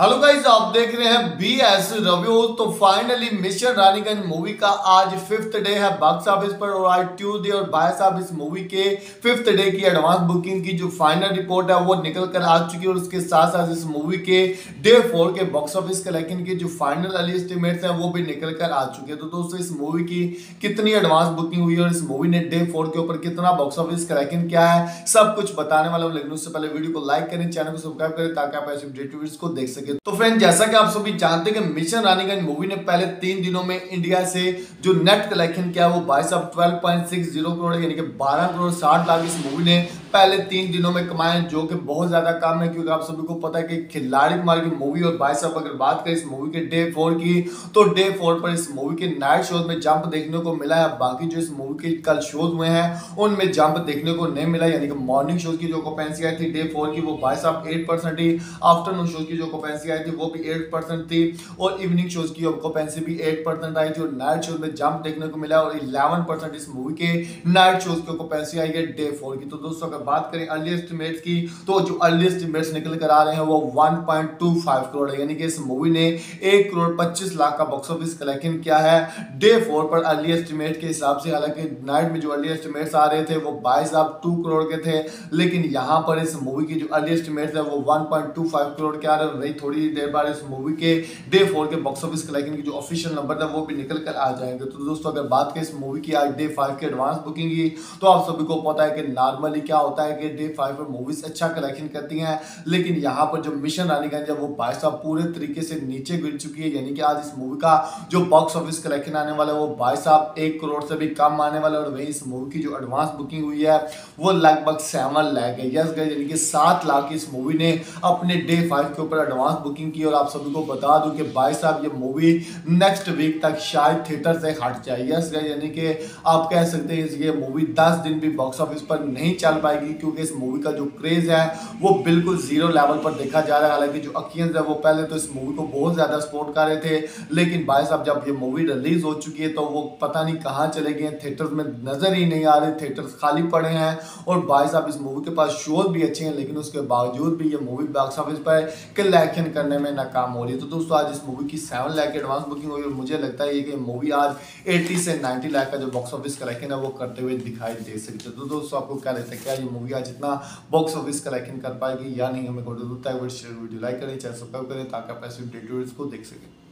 Hello guys, आप देख रहे हैं बीएस रिव्यूज। तो फाइनली मिशन रानीगंज मूवी का आज 5th डे है बॉक्स ऑफिस पर, और आज ट्यूसडे और 22 आप इस मूवी के 5th डे की एडवांस बुकिंग की जो फाइनल रिपोर्ट है वो निकल कर आ चुकी है। और उसके साथ साथ इस मूवी के डे 4 के बॉक्स ऑफिस कलेक्शन के जो फाइनल अर्ली एस्टिमेट्स हैं वो भी निकल कर आ चुके हैं। तो दोस्तों, इस मूवी की कितनी एडवांस बुकिंग हुई और इस मूवी ने डे 4 के ऊपर कितना बॉक्स ऑफिस कलेक्शन किया है, सब कुछ बताने वाला हूँ। लेकिन उससे पहले वीडियो को लाइक करें, चैनल को सब्सक्राइब करें ताकि आप ऐसे अपडेटेड वीडियोस को देख सकें। तो फ्रेंड, जैसा कि आप सभी जानते हैं कि मिशन रानीगंज मूवी ने पहले 3 दिनों में इंडिया से जो नेट कलेक्शन किया वो 12.60 करोड़ यानी कि 12 करोड़ 60 लाख इस मूवी ने पहले 3 दिनों में कमाए, जो कि बहुत ज्यादा काम है। क्योंकि आप सभी को पता है कि खिलाड़ी कुमार की मूवी और भाई साहब अगर बात करें इस मूवी के डे 4 की, तो डे 4 पर इस मूवी के नाइट शोज में जंप देखने को मिला है। बाकी जो इस मूवी के कल शोज हुए हैं उनमें जंप देखने को नहीं मिला, यानी कि मॉर्निंग शोज की जो ऑक्यूपेंसी आई थी डे 4 की वो भाई साहब 8% थी, आफ्टरनून शोज की जो ऑक्यूपेंसी आई थी वो भी 8% थी और इवनिंग शोज की ऑक्यूपेंसी भी 8% आई थी। और नाइट शोज में जंप देखने को मिला और 11% इस मूवी के नाइट शोज की ऑक्यूपेंसी आई है डे 4 की। तो दोस्तों, अगर बात करें अर्ली एस्टिमेट्स की, तो जो अर्ली एस्टिमेट्स निकल कर आ रहे हैं वो 1.25 करोड़ है, यानी कि इस मूवी ने 1 करोड़ 25 लाख का बॉक्स ऑफिस कलेक्शन किया है डे 4 पर अर्ली एस्टिमेट के हिसाब से। हालांकि नाइट में जो अर्ली एस्टिमेट्स आ रहे थे वो भाई साहब 2 करोड़ के थे, लेकिन यहाँ पर इस मूवी की जो अर्ली एस्टिमेट्स है वो 1.25 करोड़ के आ रहे हैं। वही थोड़ी देर बाद इस मूवी के डे 4 के बॉक्स ऑफिस कलेक्शन की जो ऑफिशियल नंबर था वो भी निकल कर आ जाएंगे। तो दोस्तों, अगर बात करें इस मूवी की आज डे 5 की एडवांस बुकिंग की, तो आप सभी को पता है कि नॉर्मली क्या होता है कि डे 5 पर मूवीज अच्छा कलेक्शन करती हैं, लेकिन यहाँ पर जो मिशन रानीगंज है वो भाई साहब पूरे तरीके से नीचे गिर चुकी है। यानी कि आज इस मूवी का जो बॉक्स ऑफिस कलेक्शन आने वाला है वो भाई साहब 1 करोड़ से भी कम आने वाला है। और वहीं इस मूवी की जो एडवांस बुकिंग हुई है वो लगभग 7 लाख है, यस गाइस, यानी कि 7 लाख इस मूवी ने अपने डे 5 के ऊपर एडवांस बुकिंग की। और आप सभी को बता दूं कि भाई साहब ये मूवी नेक्स्ट वीक तक शायद थिएटर से हट जाए, यस गाइस, यानी कि आप कह सकते हैं ये मूवी 10 दिन भी बॉक्स ऑफिस पर नहीं चल पाएगी, क्योंकि इस मूवी का जो क्रेज है वो बिल्कुल 0 लेवल पर देखा जा रहा है। हालांकि जो ऑडियंस है वो पहले तो इस मूवी को बहुत ज्यादा सपोर्ट कर रहे थे, लेकिन भाई साहब जब ये मूवी रिलीज हो चुकी है तो वो पता नहीं कहां चले गए, थिएटर्स में नजर ही नहीं आ रहे, थिएटर्स खाली पड़े हैं। और भाई साहब इस मूवी के पास शोज भी अच्छे हैं, लेकिन उसके बावजूद भी ये मूवी बॉक्स ऑफिस पर कलेक्शन करने में नाकाम हो रही है। तो दोस्तों, आज इस मूवी की 7 लाख एडवांस बुकिंग हुई और मुझे लगता है कि मूवी आज 80 से 90 लाख का जो बॉक्स ऑफिस कलेक्शन है वो करते हुए दिखाई दे सकती है। तो दोस्तों, आपको क्या लगता है, क्या ये मूवी आज इतना बॉक्स ऑफिस कलेक्शन कर पाएगी या नहीं, हमें वीडियो लाइक करें, चैनल सब्सक्राइब करें ताकि आप ऐसे वीडियोस को देख सकें।